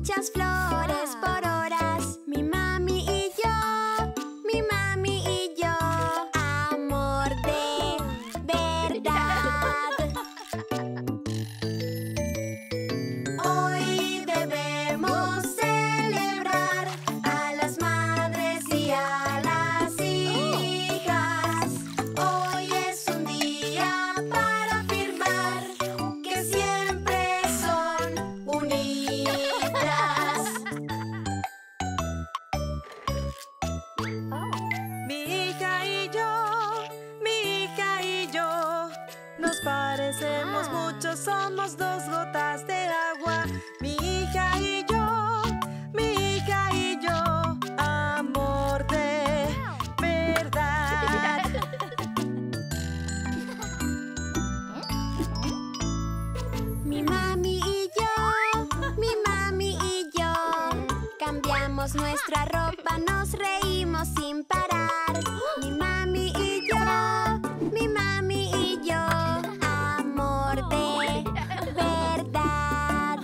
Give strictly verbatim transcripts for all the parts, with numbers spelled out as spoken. muchas flores por horas. Mi mami y yo, mi mami y yo. Amor de verdad. Hoy debemos celebrar a las madres y a las hijas. Hoy es un día para afirmar que siempre son unidas. Mi hija y yo, mi hija y yo, nos parecemos mucho, somos dos gotas de agua. Mi hija y yo, mi hija y yo, amor de verdad. Mi mami y yo, mi mami y yo, cambiamos nuestra ropa, nos reímos sin parar. Mi mami y yo, mi mami y yo, amor de verdad.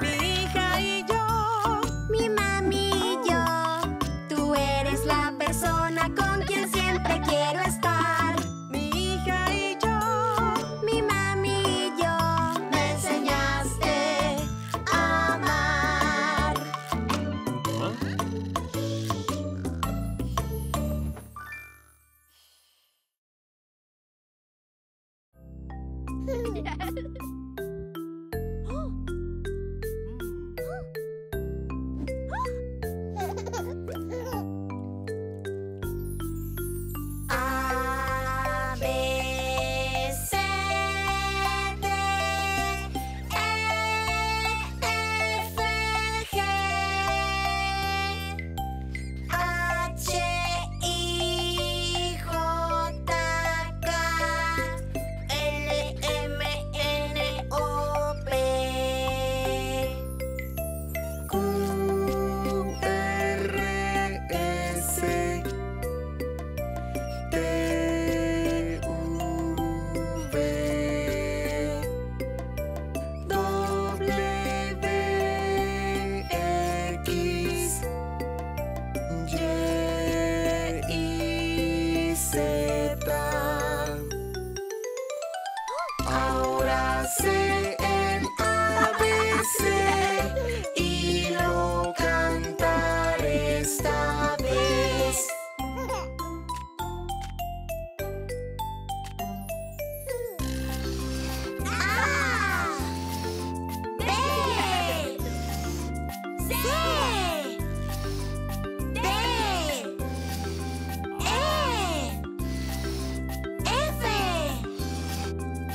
Mi hija y yo, mi mami y yo, tú eres la persona con quien siempre quiero estar. Mi hija y yo, mi mami y yo, me enseñaste a amar. A, B, C, D, E, F, G, H, I, J, K, L, M, N, O, P, Q, R, S, T, U, V, W, X, Y, I, Z. Ahora sé el A B C y lo cantaré esta vez. A, B, C, D, E, F, G, H, I, J, K, L, M, N, O, P, Q, R, S, T, U,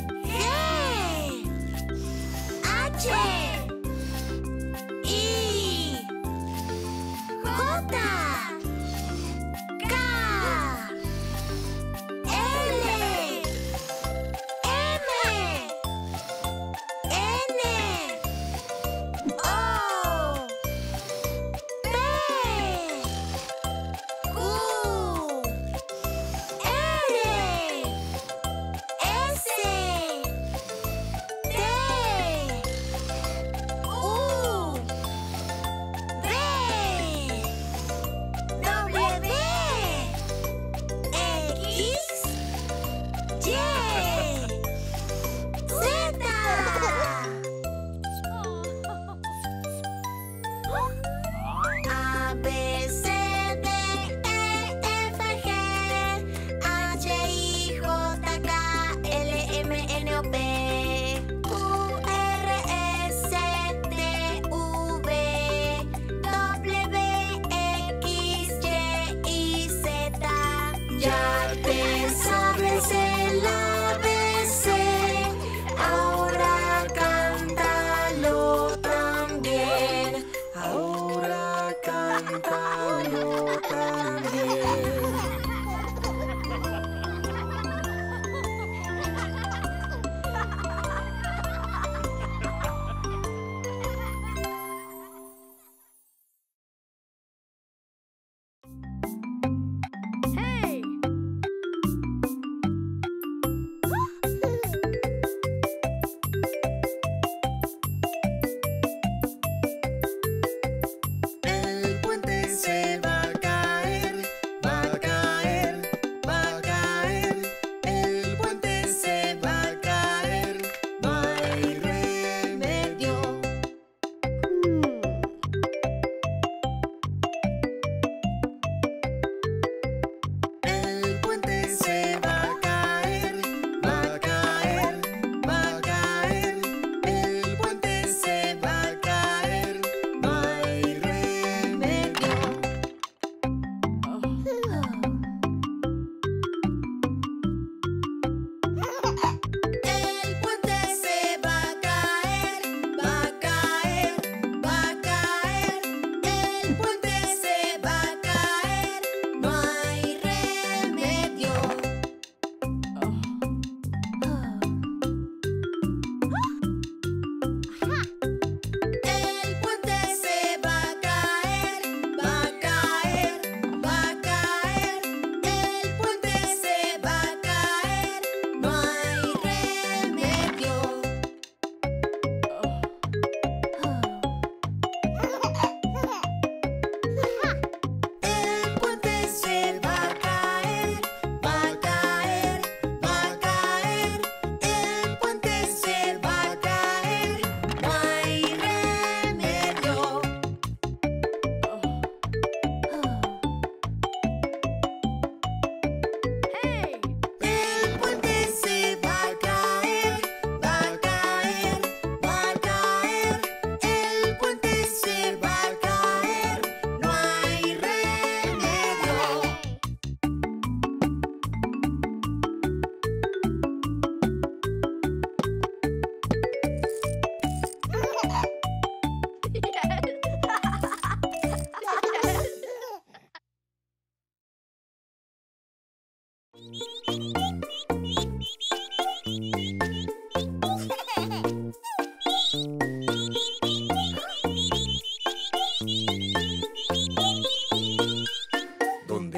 V,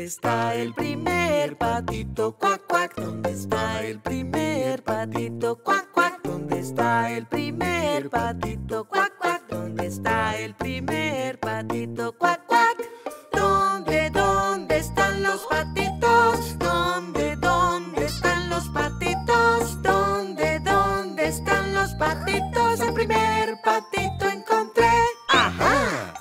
está el primer patito? Cuac, cuac. ¿Dónde está el primer patito? Cuac, cuac. ¿Dónde está el primer patito? Cuac, cuac. ¿Dónde está el primer patito? Cuac, cuac. ¿Dónde, dónde están los patitos? ¿Dónde, dónde están los patitos? ¿Dónde, dónde están los patitos? El primer patito encontré. ¡Ajá!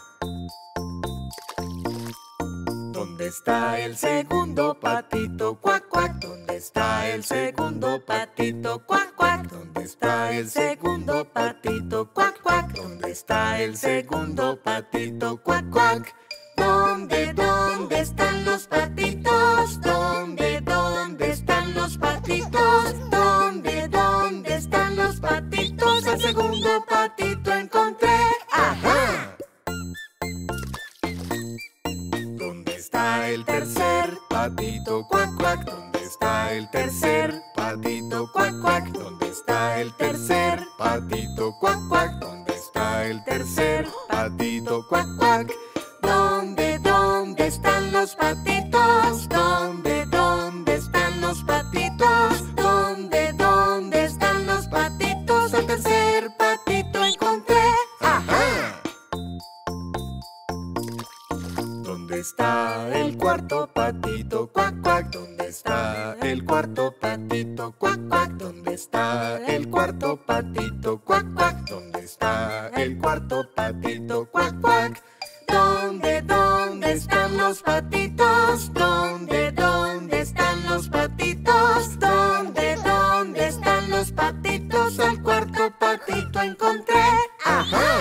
¿Dónde está el segundo patito? Cuac, cuac. ¿Dónde está el segundo patito? Cuac, cuac. ¿Dónde está el segundo patito? Cuac, cuac. ¿Dónde está el segundo patito? Cuac, cuac. ¿Dónde, dónde están los patitos? ¿Dónde, dónde están los patitos? ¿Dónde, dónde están los patitos? El segundo patito encontré. ¡Ajá! ¿Dónde está el tercer patito? Cuac, cuac. ¿Dónde está el tercer patito? Cuac, cuac. ¿Dónde está el tercer patito? Cuac, cuac. ¿Dónde está el tercer patito? Cuac, cuac. ¿Dónde, dónde están los patitos? ¿Dónde, dónde están los patitos? ¿Dónde, dónde están los patitos? El tercer patito encontré. ¡Ajá! ¿Dónde está el cuarto patito? Cuac, cuac. ¿Dónde está el cuarto patito? Cuac, cuac. ¿Dónde está el cuarto patito? Cuac, cuac. ¿Dónde está el cuarto patito? Cuac, cuac. ¿Dónde, dónde están los patitos? ¿Dónde, dónde están los patitos? ¿Dónde, dónde están los patitos? El cuarto patito encontré. ¡Ajá!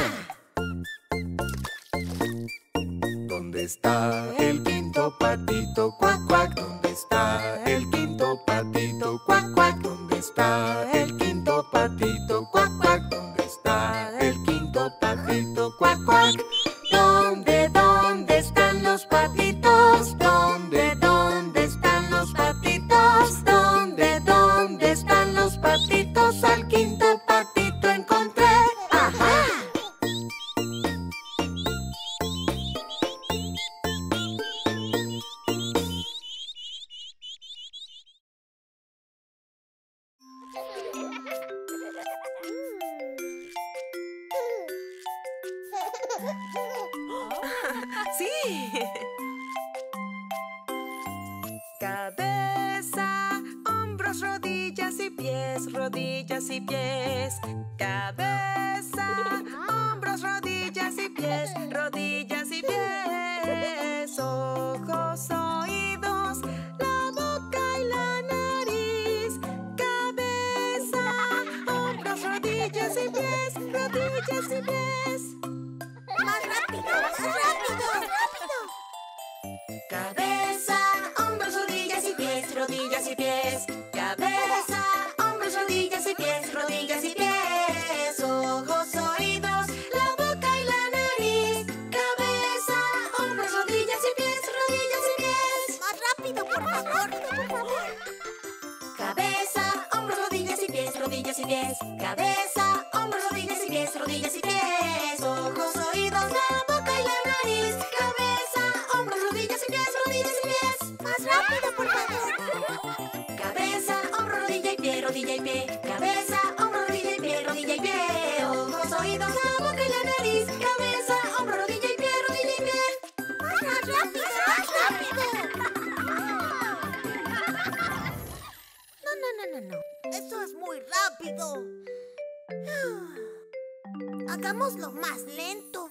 ¿Dónde está el quinto patito? Cuac, cuac. ¿Dónde está el quinto patito? Cuac, cuac. ¿Dónde está el quinto patito? Cuac, cuac. ¿Dónde está el quinto patito? Cuac, cuac. ¿Dónde, dónde están los patitos? ¿Dónde, dónde están los patitos? ¿Dónde, dónde están los patitos? Al quinto patito encontré. ¡Ajá! ¡Sí! Cabeza, hombros, rodillas y pies, rodillas y pies. Cabeza, hombros, rodillas y pies, rodillas y pies. Ojos, oídos, la boca y la nariz. Cabeza, hombros, rodillas y pies, rodillas y pies. ¡Más rápido! ¡Más rápido! ¡Rápido! Cabeza, hombros, rodillas y pies, rodillas y pies. Cabeza, hombros, rodillas y pies, rodillas y pies. Ojos, oídos, la boca y la nariz. Cabeza, hombros, rodillas y pies, rodillas y pies. ¡Más rápido, por favor! Por favor. Cabeza, hombros, rodillas y pies, rodillas y pies. Cabeza, hombros, rodillas y pies, rodillas y pies. Ojos, la boca y la nariz, cabeza, hombros, rodillas y pies, rodillas y pies. Más rápido, por favor. Cabeza, hombro, rodilla y pie, rodilla y pie. Cabeza, hombro, rodilla y pie, rodilla y pie. Ojos, oídos, la boca y la nariz, cabeza, hombro, rodilla y pie, rodilla y pie. Más rápido, más rápido. No, no, no, no, no. Eso es muy rápido. Hagámoslo más lento.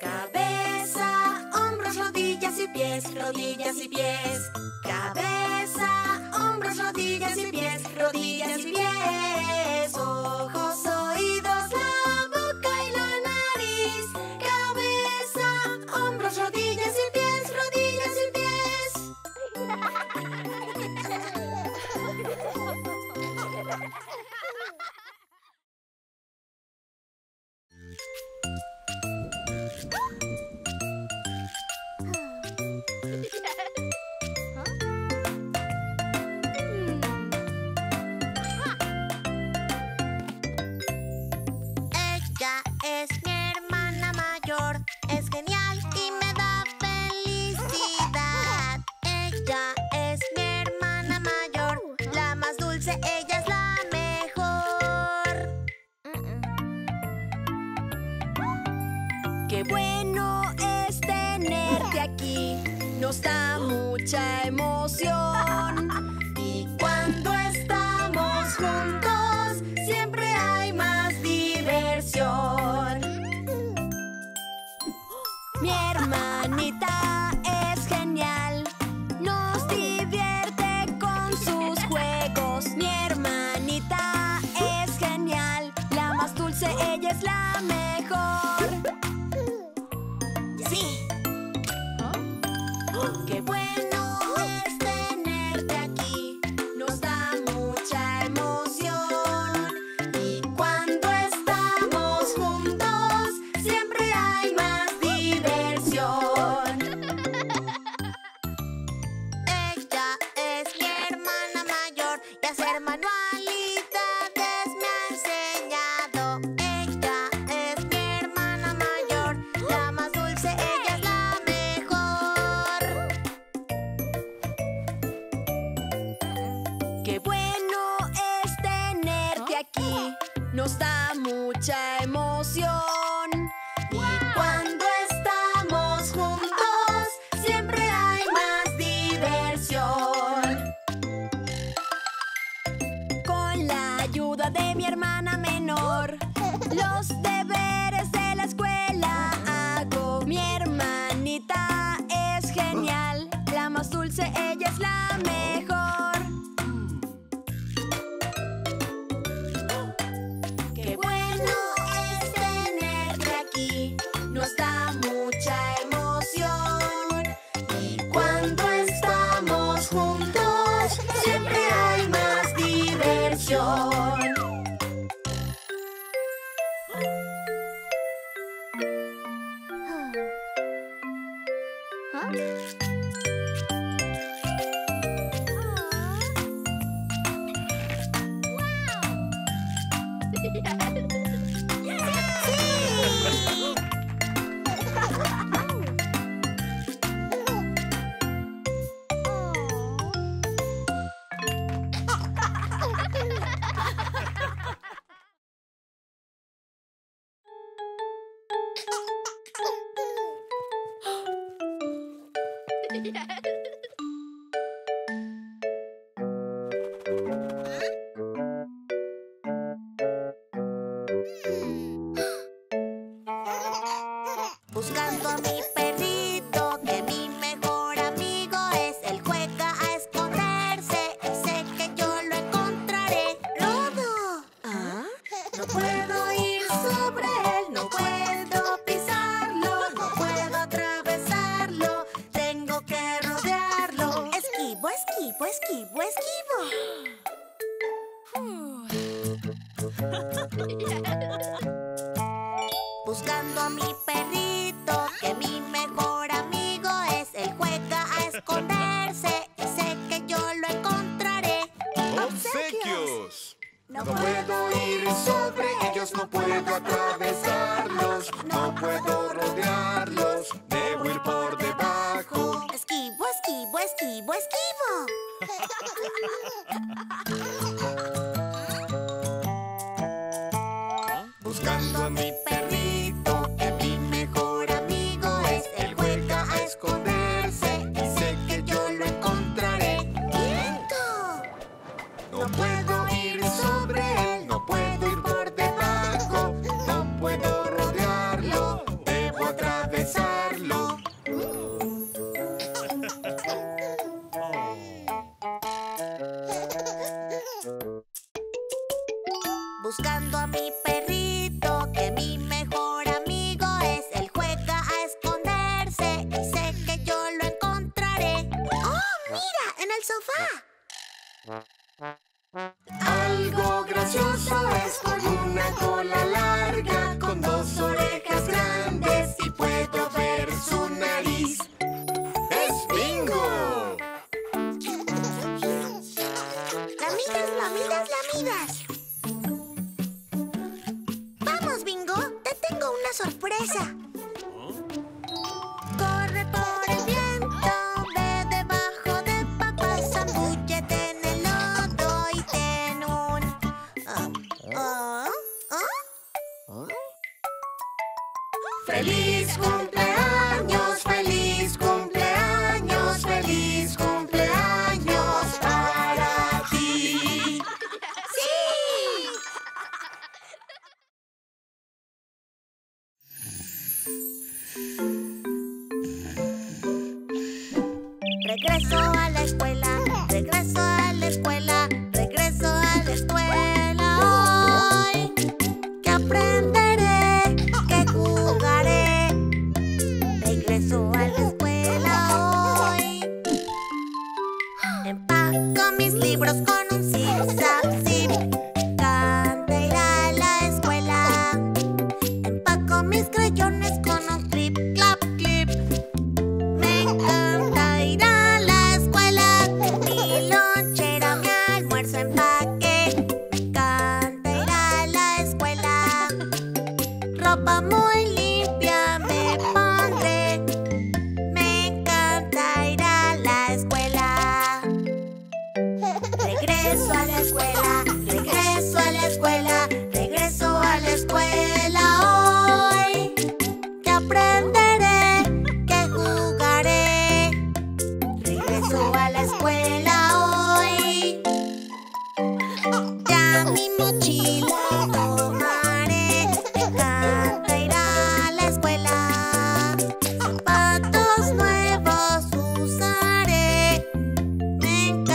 Cabeza, hombros, rodillas y pies, rodillas y pies. Cabeza, hombros, rodillas y pies, rodillas y pies. Ojos, oídos, la boca y la nariz. Cabeza, hombros, rodillas y pies, rodillas y pies. Es mi hermana mayor, es Qué bueno es tenerte aquí. Nos da mucha emoción. Y cuando estamos juntos, siempre hay más diversión. Mi hermanita es genial. Nos divierte con sus juegos. Mi hermanita es genial. La más dulce, ella es la mejor. Sí. ¡Qué bueno es tenerte aquí! Nos da mucha emoción. Y cuando estamos juntos, siempre hay más diversión. Ella es mi hermana mayor y hacer manualidades me ha enseñado. Ella es mi hermana mayor, la más dulce, ella es la mejor. ¡Qué bueno es tenerte aquí! Nos da mucha emoción. Y cuando estamos juntos, siempre hay más diversión. Con la ayuda de mi hermana menor, los deberes de la escuela hago. Mi hermanita es genial. La más dulce, ella es la mejor. ¡Qué bueno es tenerte aquí! Nos da mucha emoción. Y cuando estamos juntos, siempre hay más diversión. Buscando a mi perrito, que mi mejor amigo es. Él juega a esconderse y sé que yo lo encontraré. ¡Lobo! ¿Ah? No puedo ir sobre él, no puedo pisarlo, no puedo atravesarlo. Tengo que rodearlo. Esquivo, esquivo, esquivo, esquivo. Buscando a mi perrito, que mi mejor amigo es. Él juega a esconderse y sé que yo lo encontraré. ¡Obsequios! No puedo ir sobre ellos, no puedo atravesarlos, no puedo rodearlos, debo ir por debajo. ¡Esquivo, esquivo, esquivo, esquivo! Buscando a mi perrito, buscando a mi perrito, que mi mejor amigo es. Él juega a esconderse y sé que yo lo encontraré. ¡Oh, mira! ¡En el sofá! Algo gracioso es con una cola larga, con dos orejas grandes y puedo ver su nariz. ¡Es Bingo! ¡Lamidas, lamidas, lamidas! ¡Sorpresa! Corre por el viento, ve debajo de papas, zambúllete en el lodo y ten un... Oh, oh, oh. ¡Feliz cumpleaños, feliz cumpleaños, feliz cumpleaños para ti! ¡Sí! Regreso a la escuela, regreso a la escuela, regreso a la escuela hoy. ¿Qué aprendes? Con un zip-zap-zip, canto ir a la escuela. Empaco mis crayones con un clip-clap-clip. Me encanta ir a la escuela. Mi lonchera, mi almuerzo empaque. Me encanta ir a la escuela. Ropa muy limpia me pondré. Me encanta ir a la escuela. Regreso a la escuela, regreso a la escuela, regreso a la escuela hoy. Que aprenderé, que jugaré. Regreso a la escuela hoy. Ya mi mochila tomaré. Me encanta ir a la escuela. Zapatos nuevos usaré. Regreso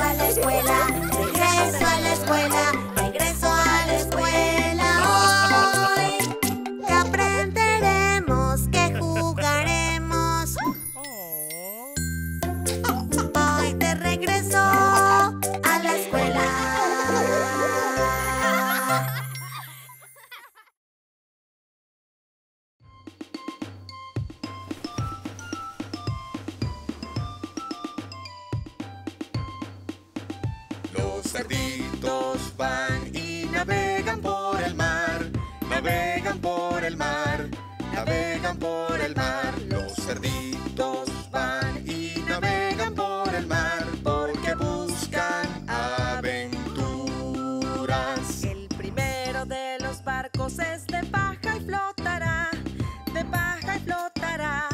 a la escuela, regreso a la escuela, regreso a la escuela hoy. Que aprenderemos, que jugaremos. Voy de regreso a la escuela. Los cerditos van y navegan por el mar, navegan por el mar, navegan por el mar. Los cerditos van y navegan por el mar porque buscan aventuras. El primero de los barcos es de paja y flotará, de paja y flotará,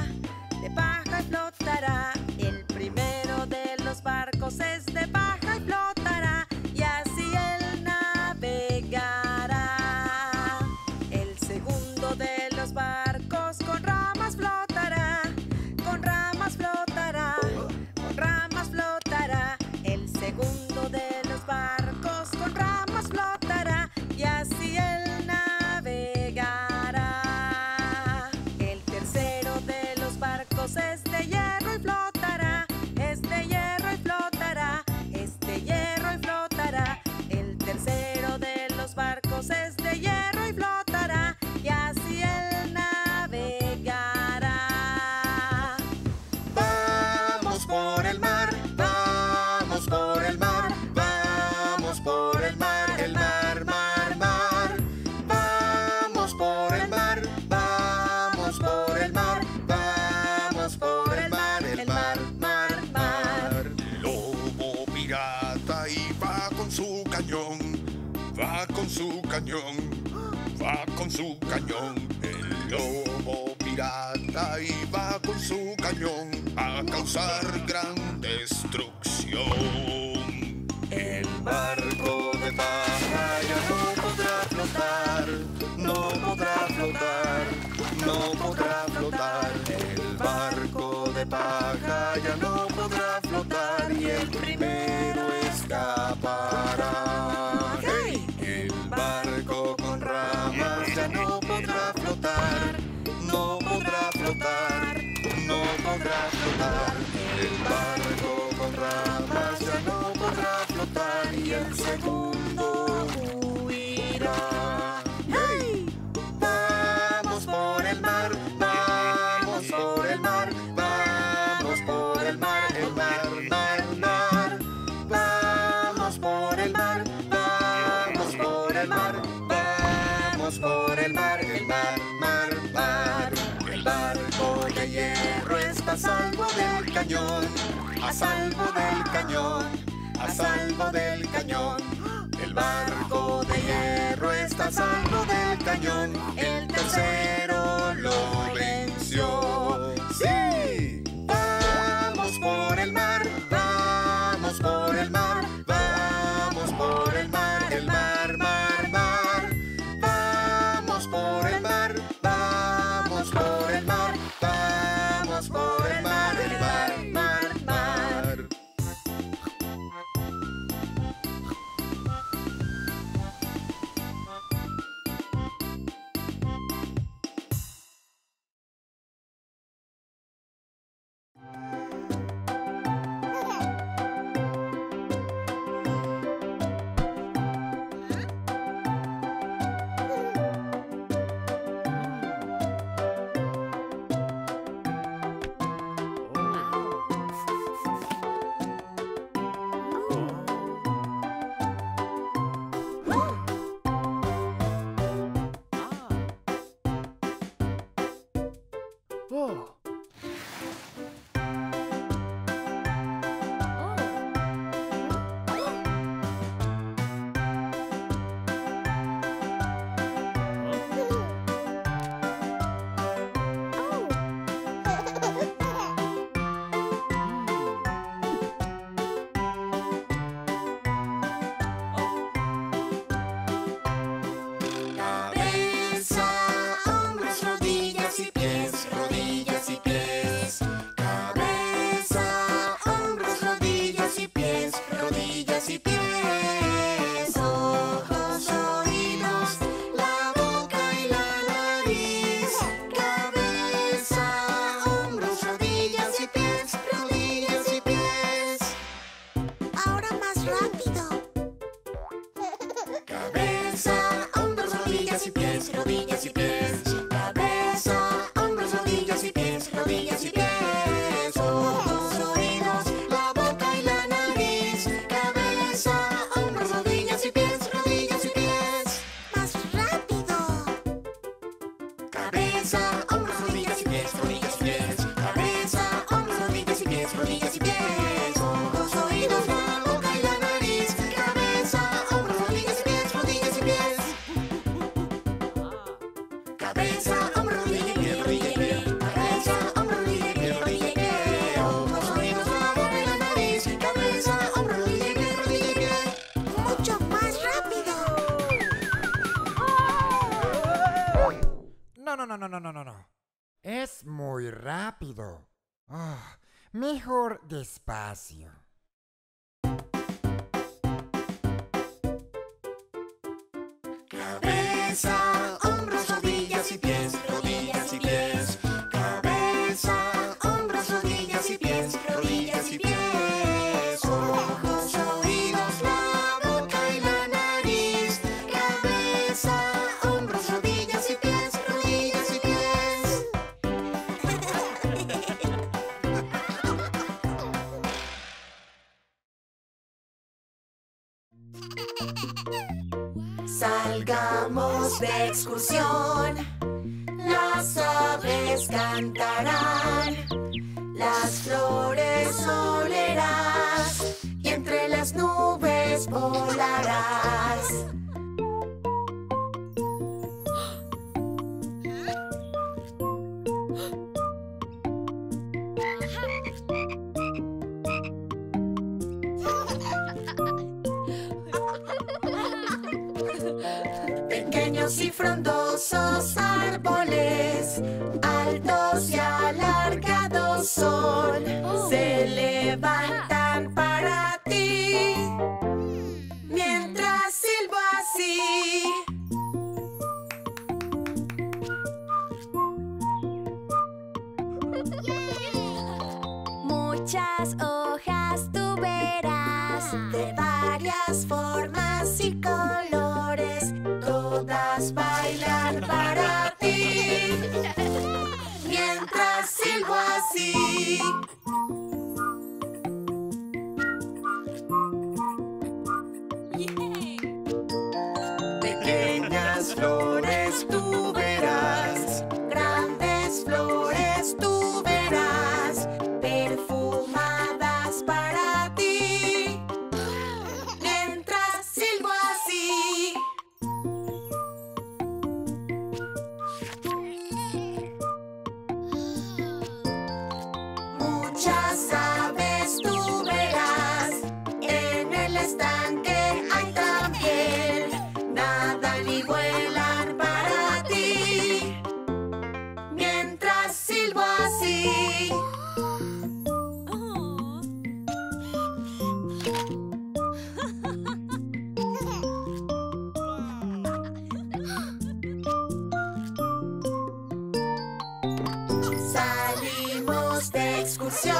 de paja y flotará. El primero de los barcos es de paja y flotará. Va con su cañón, va con su cañón, el lobo pirata iba con su cañón a causar gran destrucción. El barco de Bahía no podrá flotar, no podrá flotar, no podrá flotar. El barco de Bahía no podrá flotar y el primero escapará. ¡Hey! El barco con ramas ya no podrá flotar, no podrá flotar, no podrá flotar. El barco con ramas ya no podrá flotar y el segundo huirá. ¡Hey! Vamos por el mar, vamos por el mar, vamos por el mar, el mar, mar, mar. Vamos por el mar, vamos por el mar, vamos por el mar, el mar, mar, mar. El barco de hierro está a salvo del cañón, a salvo del cañón, a salvo del cañón. El barco de hierro está a salvo del cañón, el tercero lo venció. ¡Sí! Vamos por el mar, vamos por el mar, vamos por el mar, el mar, mar, mar. Vamos por el mar, vamos por el mar, vamos por el mar, el mar, mar, mar. Despacio. Cabeza, hombros, rodillas y pies, rodillas y pies. Cabeza, hombros, rodillas y pies, rodillas y pies. Ojos, oídos, la boca y la nariz. Cabeza, hombros, rodillas y pies, rodillas y pies. Salgamos de excursión, las aves cantarán, las flores olerás y entre las nubes volarás. Altos y frondosos árboles, altos y alargados son, oh. Se levantan para ti, mientras silbo así. Yeah. Muchas hojas tú verás, de varias formas y colores. Todas bailan para ti, mientras silbo así. Yeah. Pequeñas flores tú verás, grandes flores tú verás, perfumadas para ti, mientras silbo así. Muchas aves tú verás, en el estanque hay también, nadan y vuelan para ti, mientras silbo así. Salimos de excursión,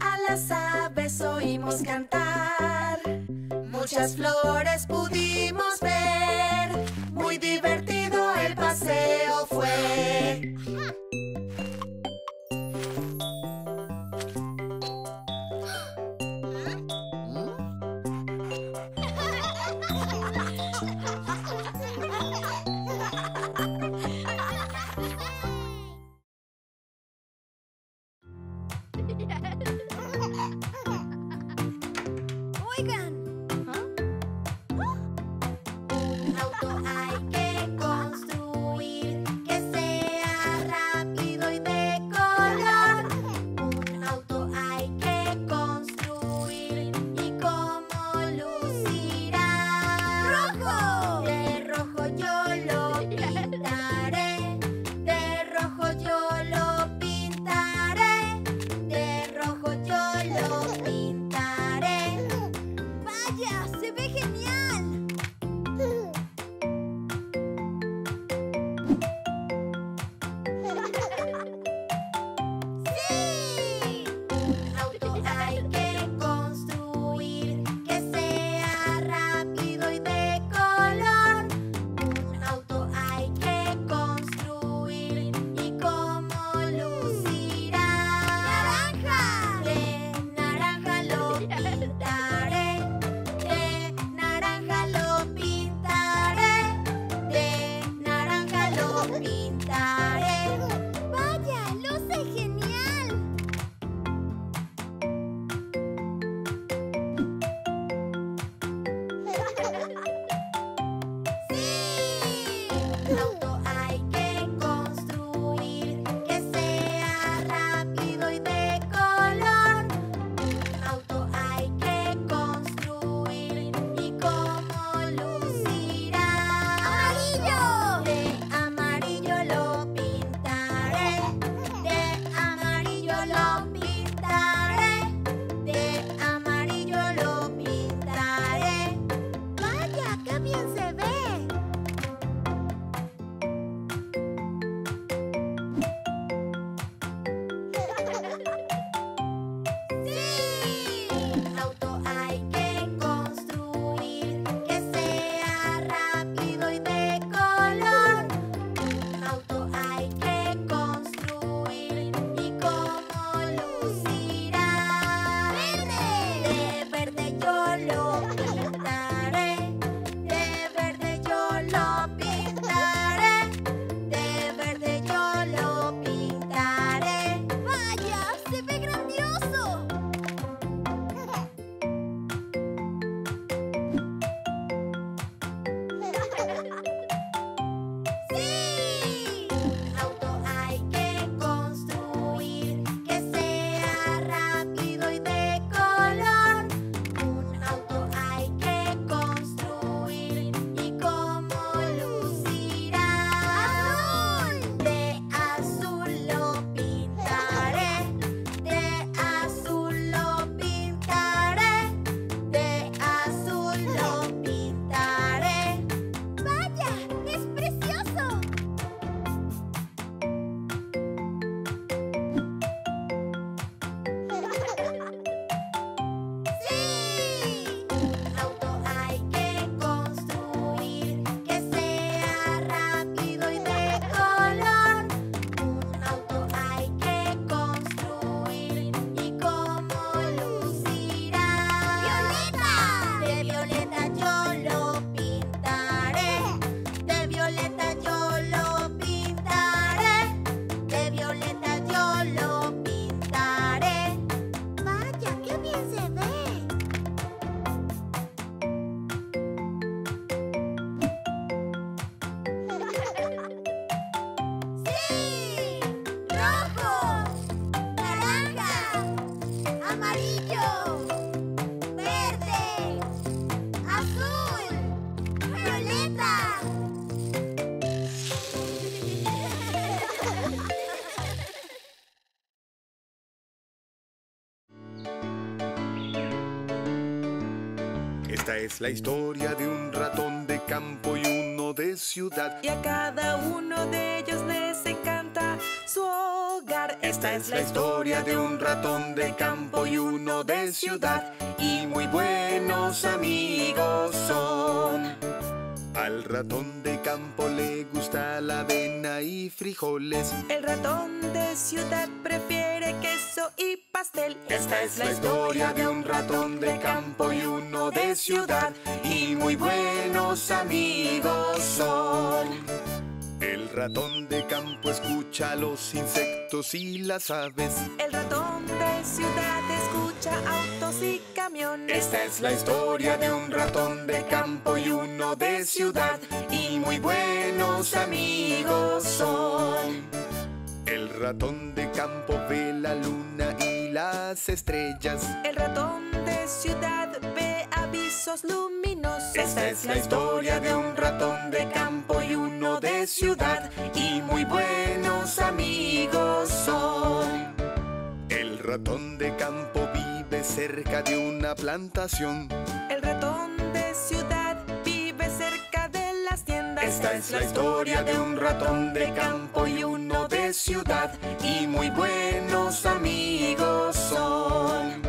a las aves oímos cantar, muchas flores pudimos ver, muy divertido el paseo fue. Un auto hay que construir. Esta es la historia de un ratón de campo y uno de ciudad. Y a cada uno de ellos les encanta su hogar. Esta es la historia de un ratón de campo y uno de ciudad. Y muy buenos amigos son. Al ratón de campo le gusta la avena y frijoles. El ratón de ciudad prefiere queso y pastel. Esta es la historia de un ratón de campo y uno de ciudad. Y muy buenos amigos son. El ratón de campo escucha a los insectos y las aves. El ratón de ciudad escucha autos y camiones. Esta es la historia de un ratón de campo y uno de ciudad. Y muy buenos amigos son. El ratón de campo ve la luna y las estrellas. El ratón de ciudad ve avisos luminosos. Esta es la historia de un ratón de campo y uno de ciudad. Y muy buenos amigos son. El ratón de campo vive cerca de una plantación. El ratón de ciudad vive cerca de las tiendas. Esta es la historia de un ratón de campo y uno de ciudad. Y muy buenos amigos son.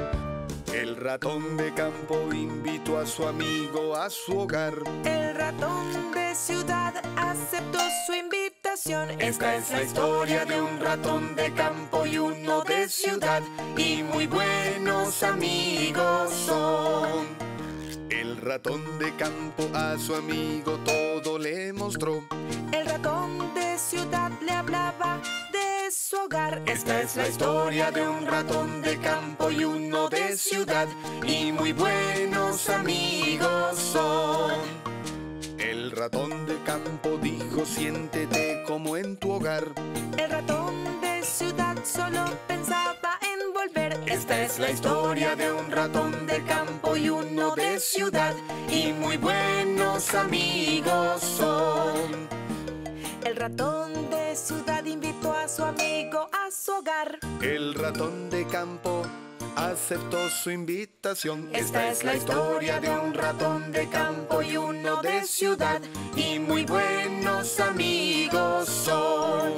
El ratón de campo invitó a su amigo a su hogar. El ratón de ciudad aceptó su invitación. Esta es la historia de un ratón de campo y uno de ciudad. Y muy buenos amigos son. El ratón de campo a su amigo todo le mostró. El ratón de ciudad le hablaba de su hogar. Esta es la historia de un ratón de campo y uno de ciudad. Y muy buenos amigos son. El ratón de campo dijo: siéntete como en tu hogar. El ratón de ciudad solo pensaba en volver. Esta es la historia de un ratón de campo y uno de ciudad. Y muy buenos amigos son. El ratón de ciudad invitó a su amigo a su hogar. El ratón de campo aceptó su invitación. Esta es la historia de un ratón de campo y uno de ciudad. Y muy buenos amigos son.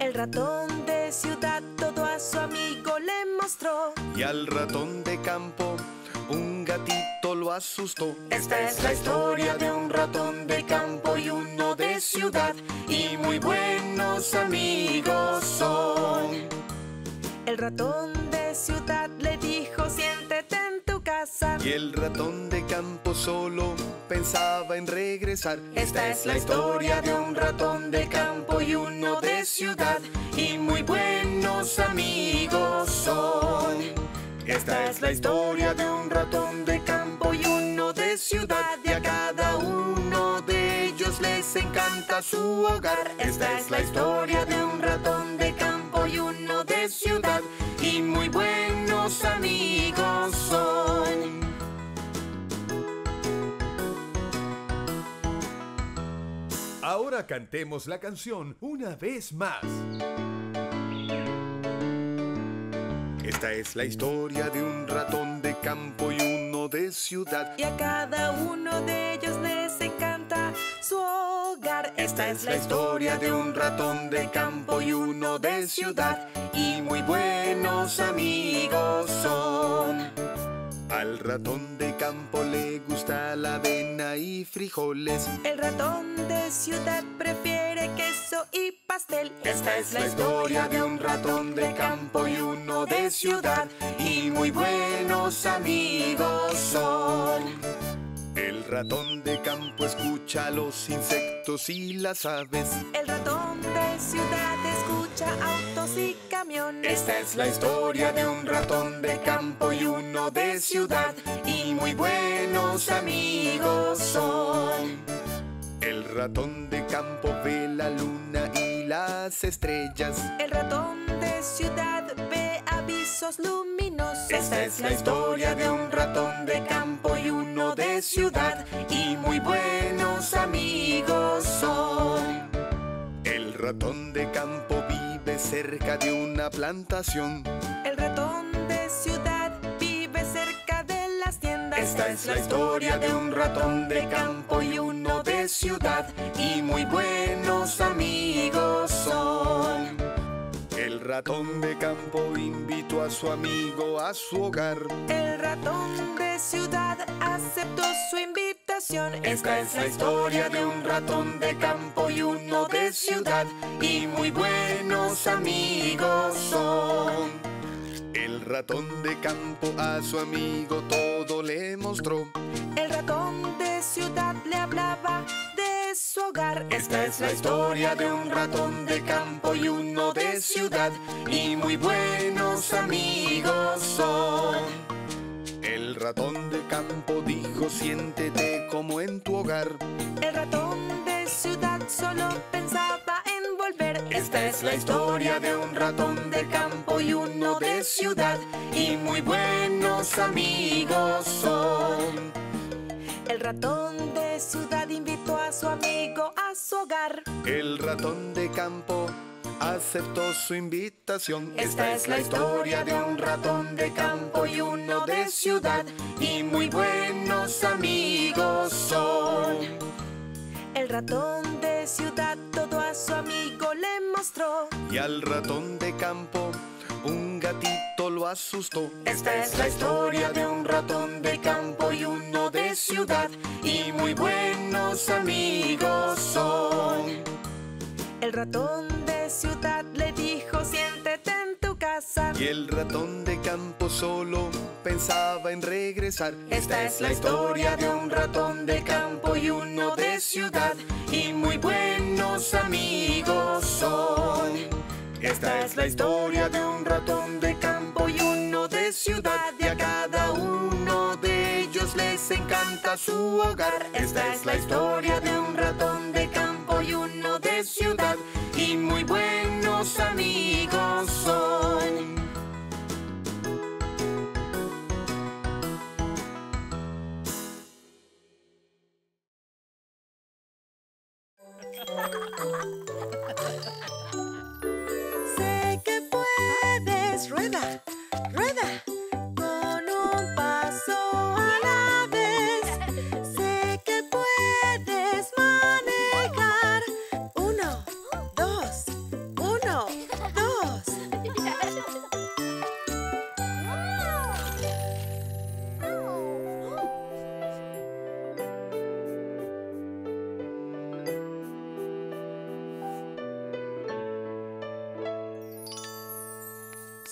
El ratón de ciudad todo a su amigo le mostró. Y al ratón de campo un gatito lo asustó. Esta es la historia de un ratón de campo y uno de ciudad. Y muy buenos amigos son. El ratón de ciudad le dijo: siéntete en tu casa. Y el ratón de campo solo pensaba en regresar. Esta es la historia de un ratón de campo y uno de ciudad. Y muy buenos amigos son. Esta es la historia de un ratón de campo y uno de ciudad. Y a cada uno de ellos les encanta su hogar. Esta es la historia de un ratón de campo y uno de ciudad. Y muy buenos amigos son. Ahora cantemos la canción una vez más. Esta es la historia de un ratón de campo y uno de ciudad. Y a cada uno de ellos les encanta su hogar. Esta es la historia de un ratón de campo y uno de ciudad. Y muy buenos amigos son. Al ratón de campo le gusta la avena y frijoles. El ratón de ciudad prefiere queso y pastel. Esta es la historia de un ratón de campo y uno de ciudad. Y muy buenos amigos son. El ratón de campo escucha a los insectos y las aves. El ratón de ciudad escucha autos y camiones. Esta es la historia de un ratón de campo y uno de ciudad. Y muy buenos amigos son. El ratón de campo ve la luna y las estrellas. El ratón de ciudad ve avisos luminosos. Esta es la historia de un ratón de campo y uno de ciudad. Y muy buenos amigos son. El ratón de campo vive cerca de una plantación. El ratón de ciudad vive cerca de las tiendas. Esta es la historia de un ratón de campo y uno de ciudad, y muy buenos amigos son. El ratón de campo invitó a su amigo a su hogar. El ratón de ciudad aceptó su invitación. Esta es la historia de un ratón de campo y uno de ciudad, y muy buenos amigos son. El ratón de campo a su amigo todo le mostró. El ratón de ciudad le hablaba de su hogar. Esta es la historia de un ratón de campo y uno de ciudad, y muy buenos amigos son. El ratón de campo dijo: siéntete como en tu hogar. El ratón de ciudad solo pensaba en volver. Esta es la historia de un ratón de campo y uno de ciudad, y muy buenos amigos son. El ratón de ciudad invitó a su amigo a su hogar. El ratón de campo aceptó su invitación. Esta es la historia de un ratón de campo y uno de ciudad, y muy buenos amigos son. El ratón de ciudad todo a su amigo le mostró. Y al ratón de campo un gatito lo asustó. Esta es la historia de un ratón de campo y uno de ciudad, y muy buenos amigos son. El ratón de ciudad le dijo: siéntete en tu casa. Y el ratón de campo solo pensaba en regresar. Esta es la historia de un ratón de campo y uno de ciudad, y muy buenos amigos son. Esta es la historia de un ratón de campo y uno de ciudad, y a cada uno de ellos les encanta su hogar. Esta es la historia de un ratón de campo y uno de ciudad, y muy buenos amigos son. Sé que puedes, rueda, rueda, con un paso a la vez. Sé que puedes manejar. Uno, dos, uno, dos.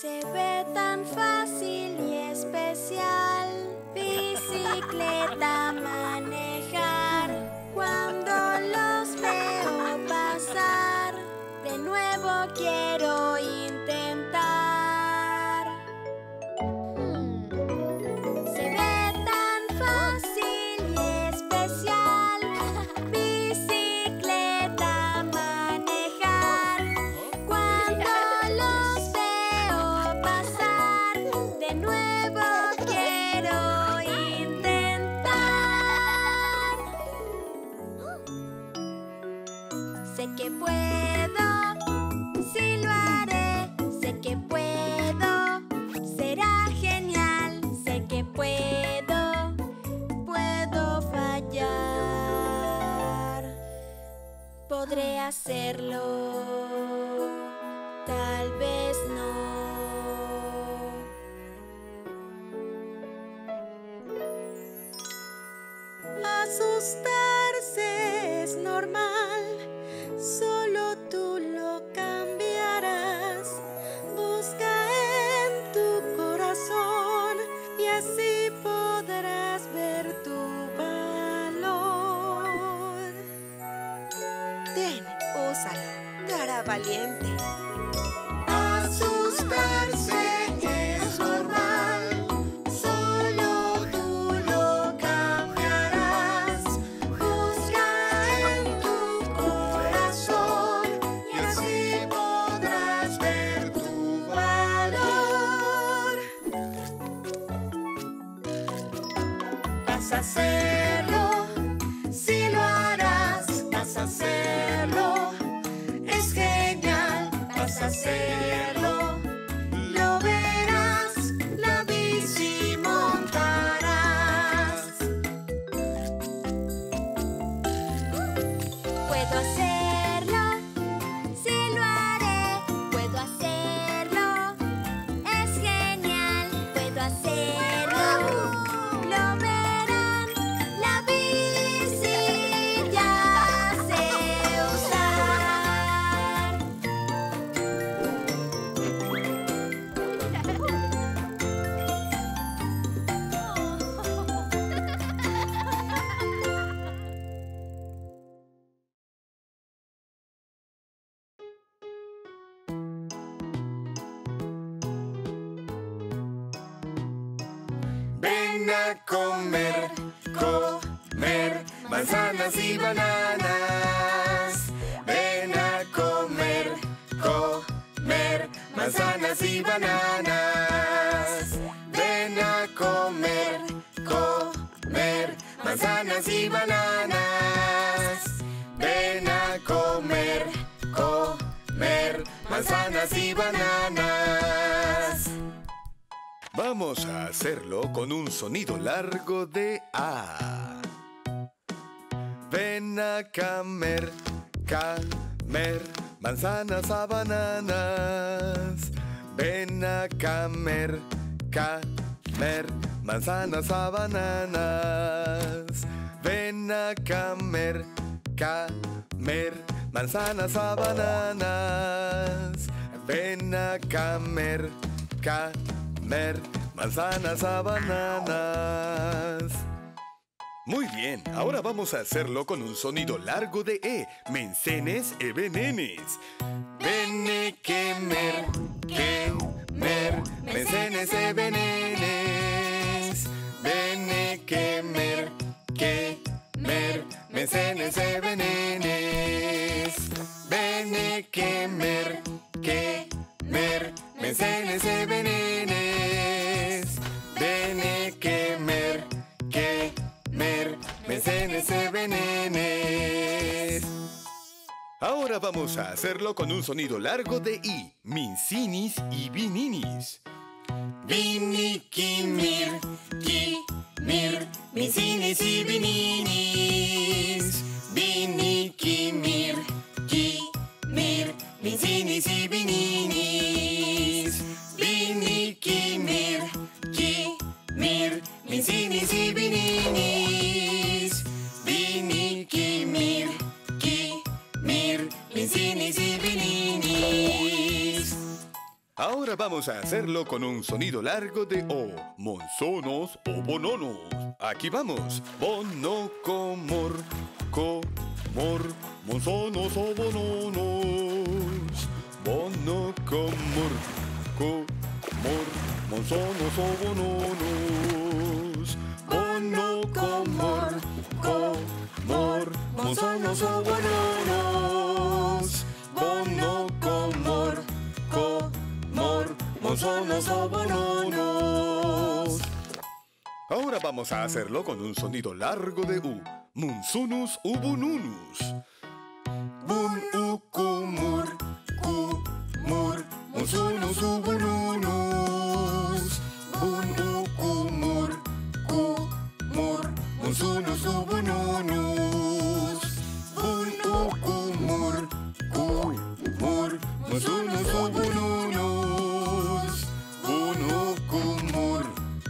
Se ve tan fácil y especial, bicicleta manejar. Cuando los veo pasar, de nuevo quiero intentar. Hmm. Se ve tan fácil y especial, bicicleta manejar. Cuando los sé que puedo, sí lo haré, sé que puedo, será genial, sé que puedo, puedo fallar, podré hacerlo, tal vez no. Asustarse es normal. Solo tú lo cambiarás. Busca en tu corazón y así podrás ver tu valor. Ten, úsalo, cara valiente. Asustarse es normal. Vas a hacerlo, si lo harás, vas a hacerlo, es genial, vas a hacerlo, lo verás, la bici montarás. Ven a comer, comer manzanas y bananas. Ven a comer, comer manzanas y bananas. Ven a comer, comer manzanas y bananas. Ven a comer, comer manzanas y bananas. Vamos a hacerlo con un sonido largo de A. Ven a comer, comer, manzanas a bananas. Ven a comer, comer, manzanas a bananas. Ven a comer, comer, manzanas a bananas. Ven a comer, comer. Comer manzanas a bananas. Muy bien, ahora vamos a hacerlo con un sonido largo de E. Mencenes e venenes. Vene quemer, quemer, mencenes e venenes. Vene quemer, quemer, mencenes e venenes. Vene quemer, quemer, mencenes e venenes. Mencenes e venenes. Ahora vamos a hacerlo con un sonido largo de I. Mincinis y vininis. Viniquimir, quimir, mincinis y vininis. Viniquimir, quimir, mincinis y vininis. Viniquimir, quimir, mincinis y vininis. Viniquimir, quimir, mincinis y vininis. Ahora vamos a hacerlo con un sonido largo de O. Monzonos o bononos. Aquí vamos. Bonocomor, comor, monzonos o bononos. Bonocomor, comor, monzonos o bononos. Bonocomor, comor, monzonos o bononos. Bonocomor, comor, monzonos o bononos. Ahora vamos a hacerlo con un sonido largo de U. Munzunus u bununus. Bun u kumur, kumur, munzunus u bununus. Bun u kumur, kumur, munzunus u bununus. Bun u kumur, kumur, munzunus u bununus. Bun u kumur,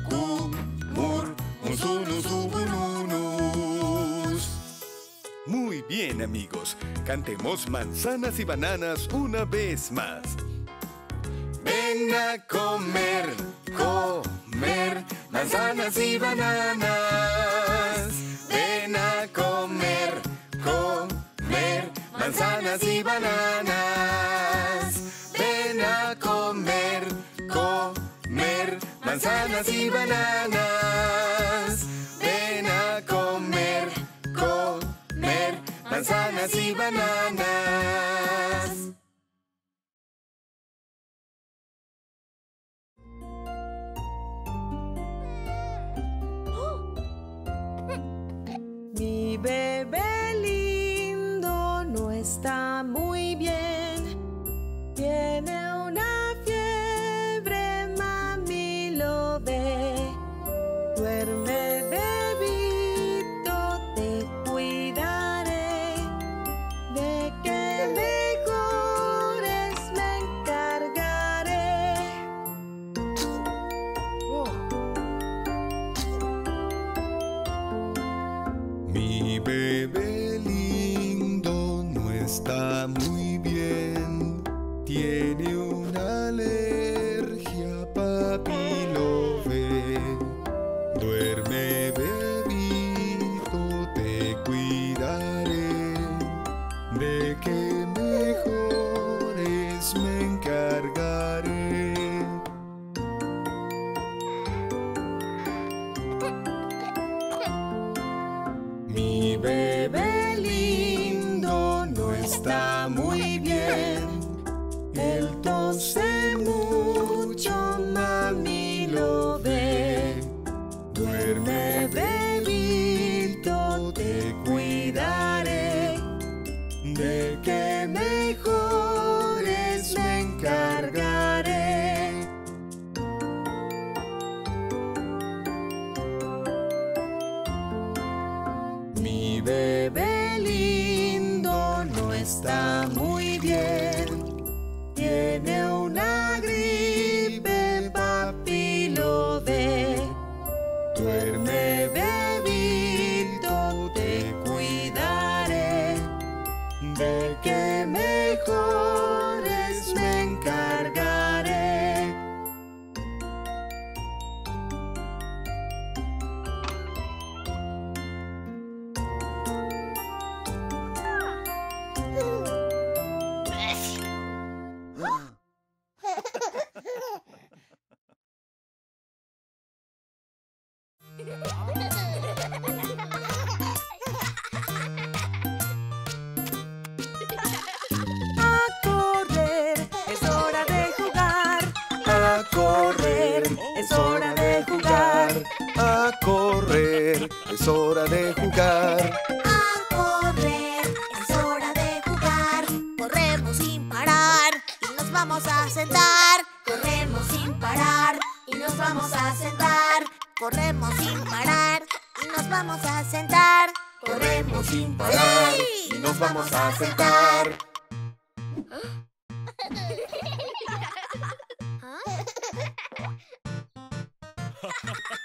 kumur, munzunus u bununus. Muy bien, amigos. Cantemos manzanas y bananas una vez más. Ven a comer, comer manzanas y bananas. Ven a comer, comer manzanas y bananas. Ven a comer, comer manzanas y bananas. Ven a comer, comer manzanas y bananas. Mi bebé lindo no está muy bien. Tiene una fiebre, mami lo ve. Duerme, bebito, te cuidaré. De que mejores me encargaré. Oh. Mi bebé lindo no está muy bien. Tiene una alergia, papi lo ve. Duerme, bebito, te cuidaré. De que mejores me encargaré. no sé mucho, mami lo ve. Duerme, bebito, te cuidaré. De que mejores me encargaré. Mi bebé lindo no está muy bien. Tiene una gripe, papi lo ve. Duerme, bebito, te cuidaré. De que mejores me encargaré. A correr, es hora de jugar. A correr, es hora de jugar. A correr, es hora de jugar. A correr, es hora de jugar. Corremos sin parar y nos vamos a sentar. Corremos sin parar y nos vamos a sentar. Corremos sin parar y nos vamos a sentar. Corremos sin parar y nos vamos a sentar.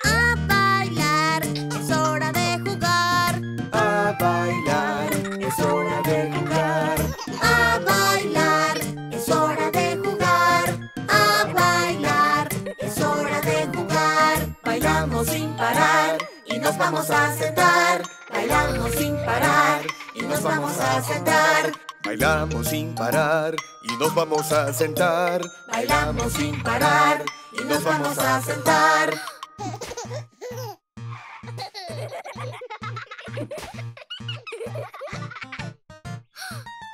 A bailar, es hora de jugar. A bailar, es hora de jugar. A bailar, es hora de jugar. A bailar, es hora de jugar. Bailamos sin parar y nos vamos a sentar. Bailamos sin parar y nos vamos a sentar. Bailamos sin parar y nos vamos a sentar. Bailamos sin parar y nos vamos a sentar.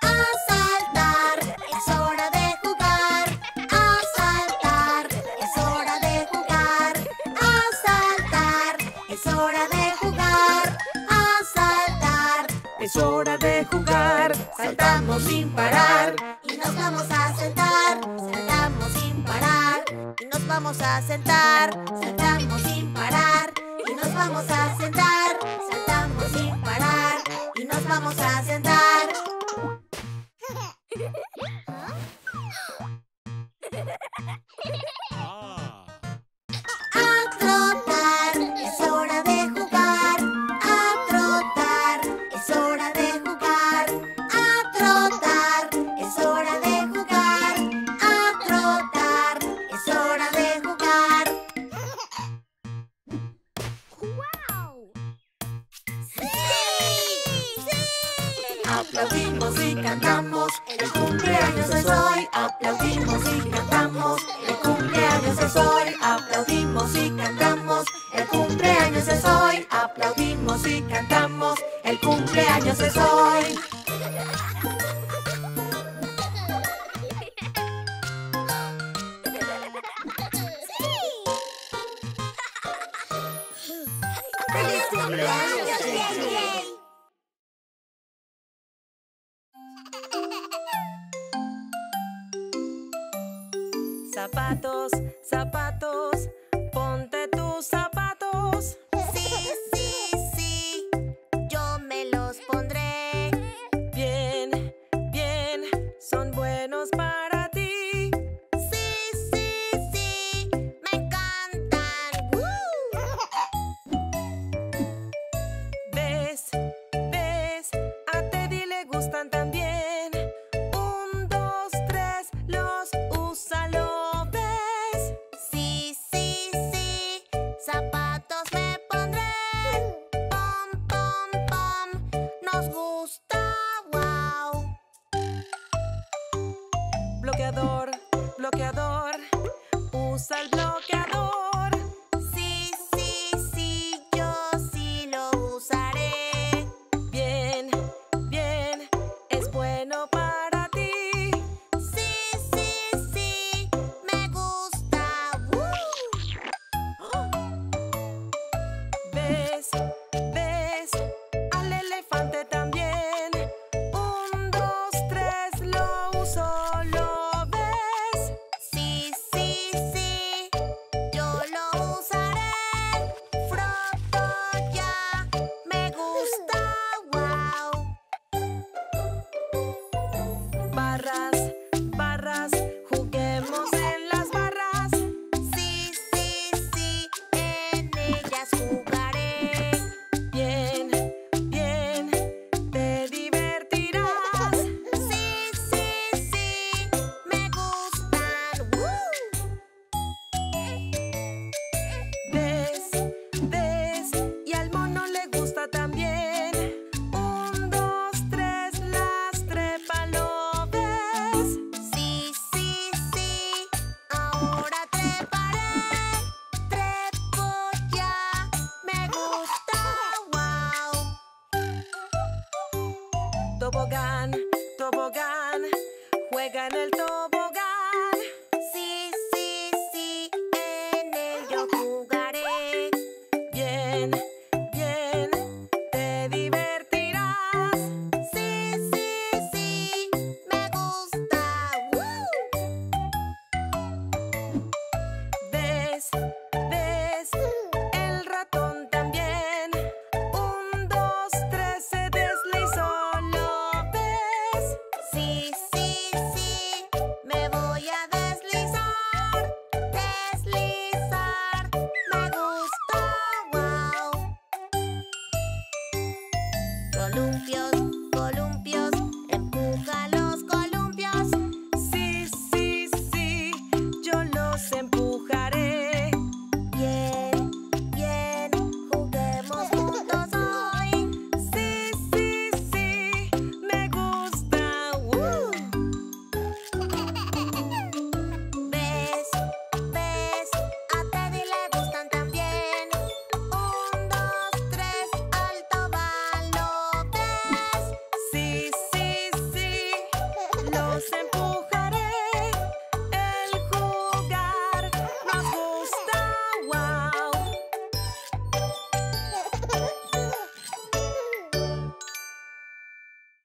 A saltar, es hora de jugar. A saltar, es hora de jugar. A saltar, es hora de jugar. A saltar, es hora de jugar. Saltamos sin parar y nos vamos a sentar. Saltamos sin parar y nos vamos a sentar. Saltamos sin parar y nos vamos a sentar. Saltamos sin parar y nos vamos a sentar. A trotar, es hora de jugar. A trotar, es hora de jugar. A trotar, es hora de jugar. A trotar, es hora de jugar. ¡Wow! ¡Sí! ¡Sí! Aplaudimos y cantamos. El cumpleaños es hoy. Aplaudimos y cantamos. El cumpleaños es hoy. Aplaudimos y cantamos. El cumpleaños es hoy. Aplaudimos y cantamos. El cumpleaños es hoy. ¡Feliz cumpleaños, Jessie! Zapatos, zapatos, ponte tus zapatos. Sí, sí, sí, yo me los pondré. Bien, bien, son buenos para ti. Sí, sí, sí, me encantan. ¡Woo! ¿Ves? ¿Ves? A Teddy le gustan también. Un, dos, tres, los úsalo. Bloqueador, bloqueador, usa el bloqueador.